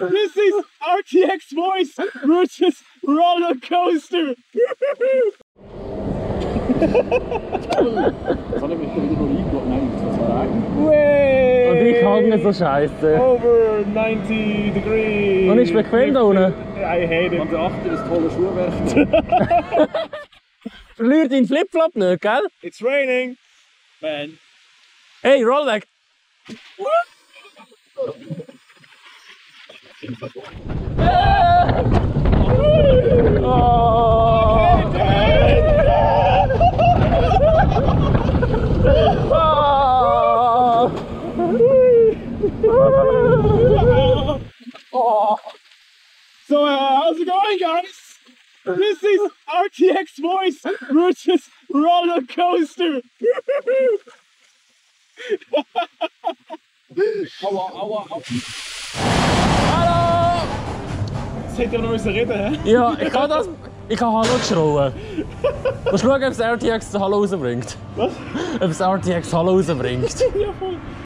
This is RTX Voice versus Roller Coaster. Soll er mich schon wieder liegen? Nein, ich muss das sagen. Und ich hab nicht so scheiße. Over 90 degrees. Und ist bequem da unten? I hate it. Und achte das tolle Schuhwerk. Verlier deinen Flipflop nicht, gell? It's raining. Man. Hey, roll back. So how's it going, guys? This is RTX Voice versus Roller Coaster. Hallo! Jetzt hätte ich noch reden, hä? Ja, ich kann das... Ich kann Hallo schreien. Willst du schauen, ob das RTX Hallo rausbringt? Was? Ob das RTX Hallo rausbringt. Ja, voll.